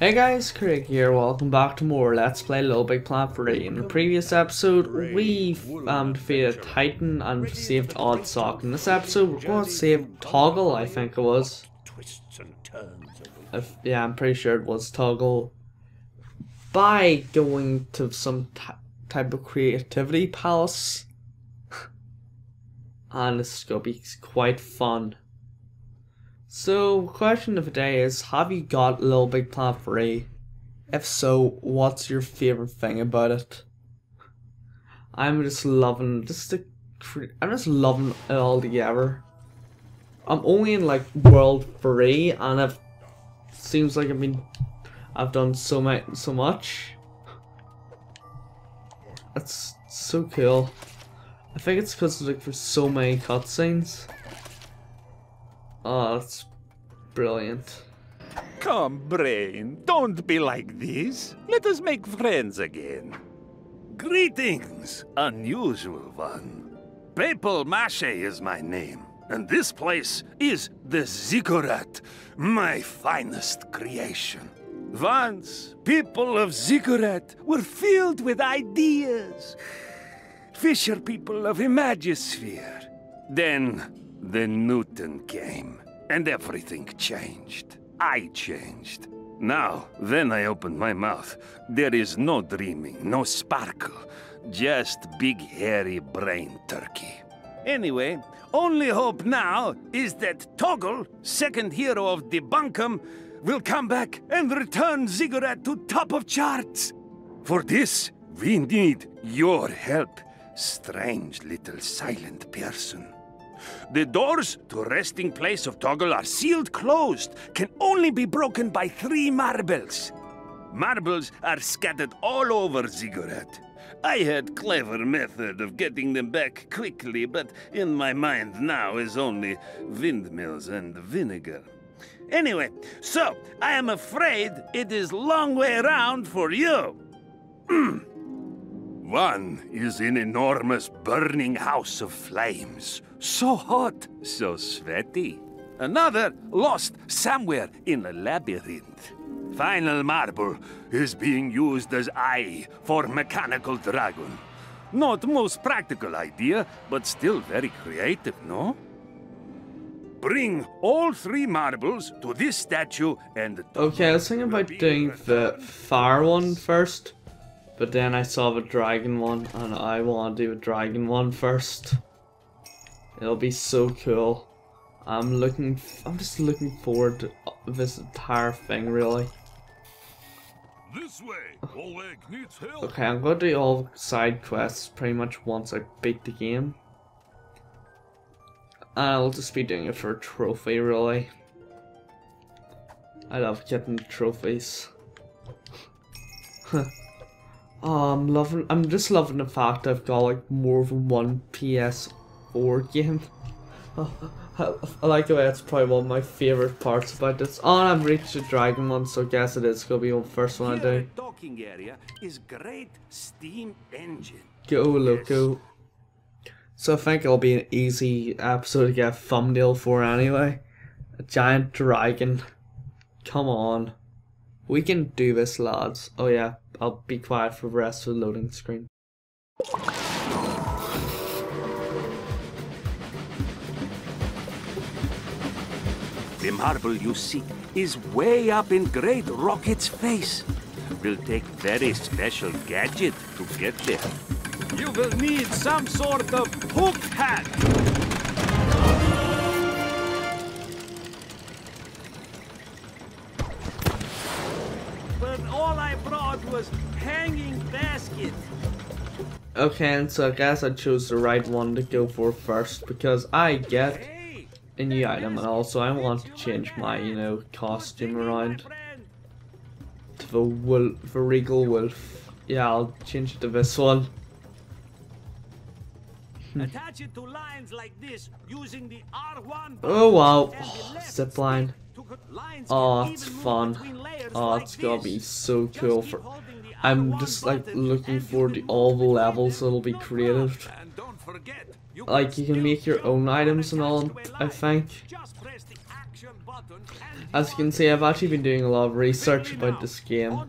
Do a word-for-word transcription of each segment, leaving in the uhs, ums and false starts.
Hey guys, Craig here, welcome back to more Let's Play LittleBigPlanet three. In the previous episode, we um, defeated Titan and saved Oddsock. In this episode, we're going to save Toggle, I think it was. If, yeah, I'm pretty sure it was Toggle. By going to some type of creativity palace. And this is going to be quite fun. So, question of the day is, have you got LittleBigPlanet three? If so, what's your favourite thing about it? I'm just loving, just the, I'm just loving it all together. I'm only in like world three, and it seems like I've been, I've done so much, so much. That's so cool. I think it's supposed to look for so many cutscenes. Oh, that's brilliant. Come, Brain, don't be like this. Let us make friends again. Greetings, unusual one. Papal Maché is my name, and this place is the Ziggurat, my finest creation. Once, people of Ziggurat were filled with ideas. Fisher people of Imagisphere. Then Then Newton came, and everything changed. I changed. Now, when I open my mouth, there is no dreaming, no sparkle, just big hairy brain turkey. Anyway, only hope now is that Toggle, second hero of Debunkum, will come back and return Ziggurat to top of charts. For this, we need your help, strange little silent person. The doors to resting place of Toggle are sealed closed, can only be broken by three marbles. Marbles are scattered all over Ziggurat. I had clever method of getting them back quickly, but in my mind now is only windmills and vinegar. Anyway, so I am afraid it is long way around for you. One is an enormous burning house of flames. So hot, so sweaty. Another lost somewhere in a labyrinth. Final marble is being used as eye for mechanical dragon. Not most practical idea, but still very creative, no? Bring all three marbles to this statue and... Okay, I was thinking about doing the fire one first, but then I saw the dragon one, and I want to do the dragon one first. It'll be so cool. I'm looking, f I'm just looking forward to this entire thing, really. This way, Oleg needs help. Okay, I'm gonna do all side quests pretty much once I beat the game. I'll just be doing it for a trophy, really. I love getting trophies. Oh, I'm loving, I'm just loving the fact I've got like more than one P S four game. Oh, I, I like the way that's probably one of my favorite parts about this. Oh, and I've reached the dragon one, so I guess it is gonna be the first one I do. Here, the docking area is great steam engine. Go loco. Yes. So I think it'll be an easy episode to get a thumbnail for anyway. A giant dragon. Come on, we can do this, lads. Oh yeah, I'll be quiet for the rest of the loading screen. The marble you seek is way up in Great Rocket's face. We'll take very special gadget to get there. You will need some sort of hook hat. But all I brought was hanging baskets. Okay, and so I guess I chose the right one to go for first because I get a new item, and also I want to change my, you know, costume around to the wolf, the regal wolf. Yeah, I'll change it to this one. Attach it to lines like this using the R one. Oh wow, oh, zipline. Oh, it's fun. Oh, it's gonna be so cool. For I'm just like looking forward to all the levels. It'll be creative. Like, you can make your own items and all, I think. As you can see, I've actually been doing a lot of research about this game.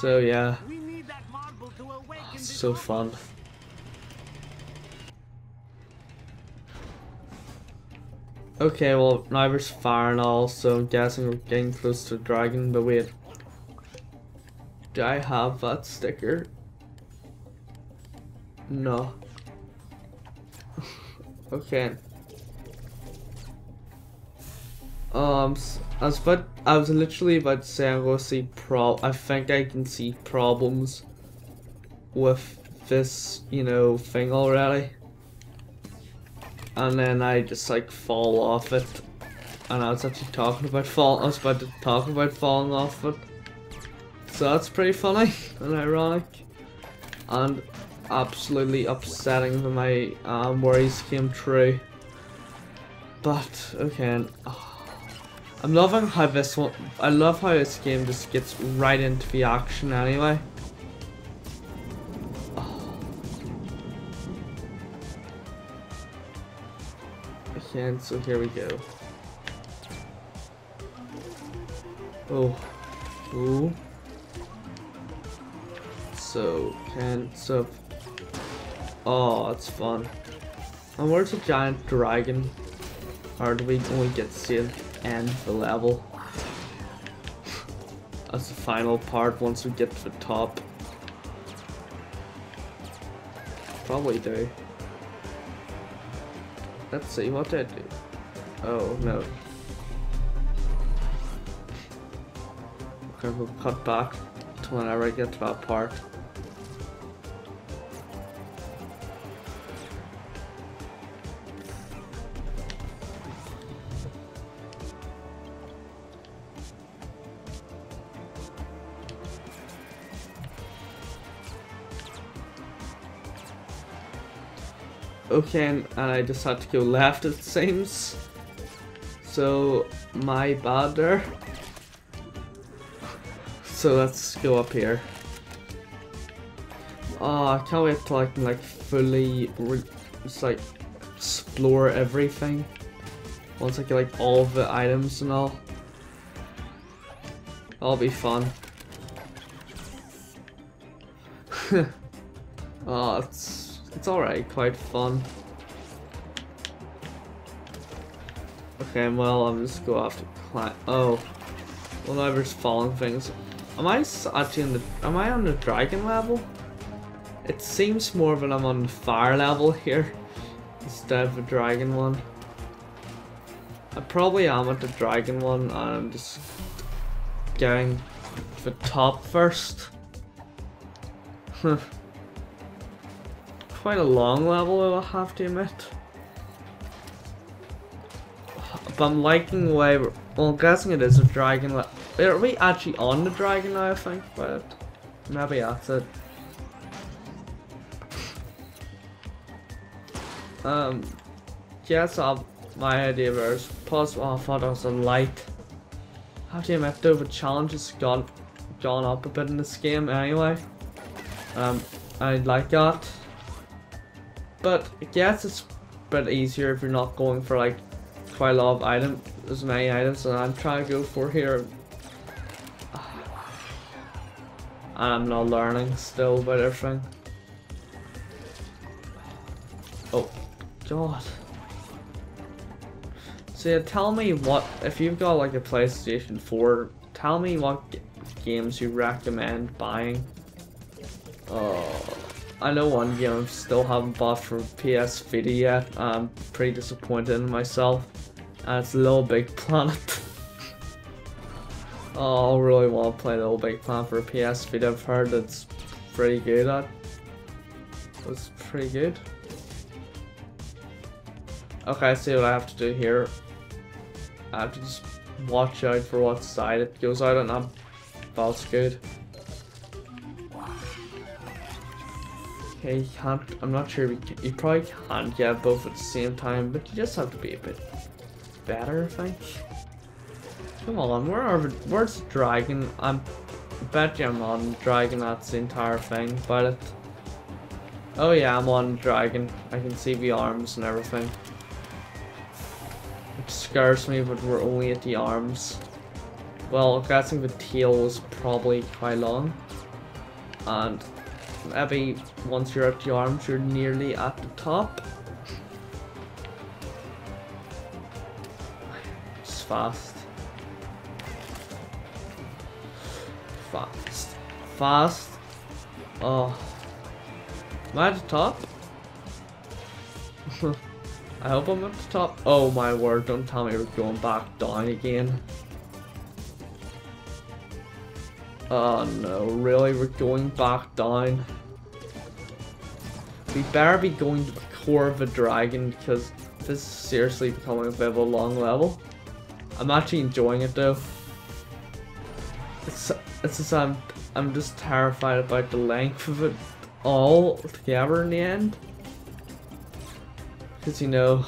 So yeah, it's so fun. Okay, well now there's fire and all, so I'm guessing we're getting close to the dragon, but wait. Do I have that sticker? No. Okay. Um, I was about, I was literally about to say I'm gonna see pro- I think I can see problems with this, you know, thing already. And then I just like fall off it, and I was actually talking about fall. I was about to talk about falling off it, so that's pretty funny and ironic, and absolutely upsetting that my um, worries came true. But okay, oh, I'm loving how this one. I love how this game just gets right into the action anyway. And so here we go. Oh, ooh. So can so. Oh, it's fun. And where's the giant dragon? Or do we only get to see it end the level? That's the final part once we get to the top. Probably do. Let's see, what did I do? Oh no. Okay, we'll cut back to whenever I get to that part. Okay, and I just had to go left, it seems. So, my bad there. So let's go up here. Oh, I can't wait till I can like fully re just like explore everything. Once I get like all the items and all. That'll be fun. Oh, it's It's alright, quite fun. Okay, well, I'm just go off to climb. Oh, well, now there's falling things. Am I actually in the? Am I on the dragon level? It seems more that I'm on the fire level here instead of the dragon one. I probably am at the dragon one, and I'm just getting to the top first. Huh. Quite a long level, I have to admit. But I'm liking the way we're, well, I'm guessing it is a dragon level. Are we actually on the dragon now, I think, but maybe that's it. Um, yes, I'll, my idea was possible. Oh, I thought I was a light. I have to admit though, the challenge has gone, gone up a bit in this game anyway. Um, I like that. But I guess it's a bit easier if you're not going for like quite a lot of items, as many items that I'm trying to go for here. And I'm not learning still about everything. Oh god. So yeah, tell me what, if you've got like a PlayStation four, tell me what g games you recommend buying. Oh. I know one game I still haven't bought for P S Vita yet, I'm pretty disappointed in myself, and it's LittleBigPlanet. Oh, I really want to play LittleBigPlanet for P S Vita, I've heard it's pretty good at. It's pretty good. Okay, I see what I have to do here. I have to just watch out for what side it goes out on, and that's good. You can't, I'm not sure, we can, you probably can't get both at the same time, but you just have to be a bit better, I think. Come on, where are, where's the dragon? I'm, I bet you I'm on dragon, that's the entire thing, but it, oh yeah, I'm on dragon, I can see the arms and everything. scares me, but we're only at the arms. Well, guessing the tail is probably quite long. And maybe once you're at the arms, you're nearly at the top. It's fast. Fast. Fast. Oh. Am I at the top? I hope I'm at the top. Oh my word, don't tell me we're going back down again. Oh no, really? We're going back down? We better be going to the core of a dragon, because this is seriously becoming a bit of a long level. I'm actually enjoying it though. It's, it's just I'm, I'm just terrified about the length of it all together in the end. Because you know,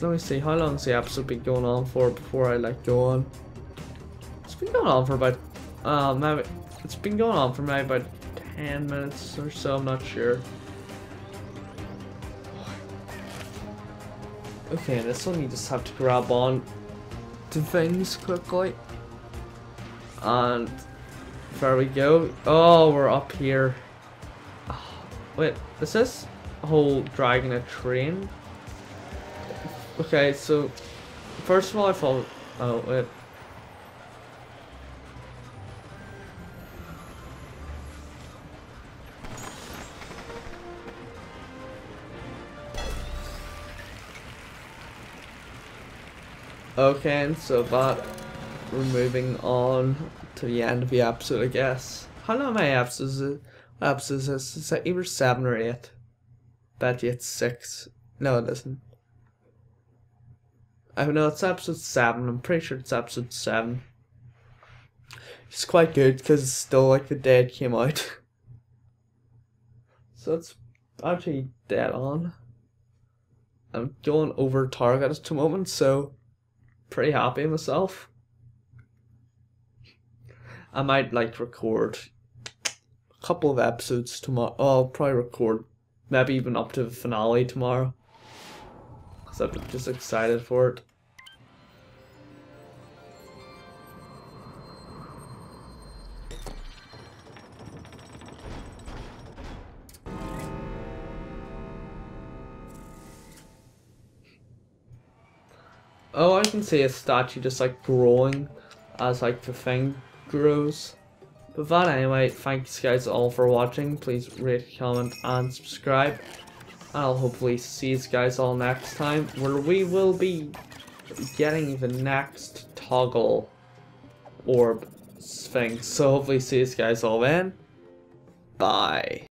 let me see, how long's the episode been going on for before I like go on? It's been going on for about Uh, maybe, it's been going on for maybe about ten minutes or so, I'm not sure. Okay, this one you just have to grab on to things quickly. And there we go. Oh, we're up here. Oh, wait, is this whole dragon a train? Okay, so first of all I thought, oh wait. Okay, and so that, we're moving on to the end of the episode, I guess. How long my episode is, episode is, is it either seven or eight? Bet you it's six. No, it isn't. I know it's episode seven, I'm pretty sure it's episode seven. It's quite good, because it's still like the day it came out. So it's actually dead on. I'm going over target at the moment, so pretty happy myself. I might like record a couple of episodes tomorrow. Oh, I'll probably record maybe even up to the finale tomorrow, because I'm just excited for it. Oh, I can see a statue just like growing as like the thing grows. But that anyway, thanks guys all for watching. Please rate, comment and subscribe. And I'll hopefully see you guys all next time, where we will be getting the next toggle orb thing. So hopefully see you guys all then. Bye.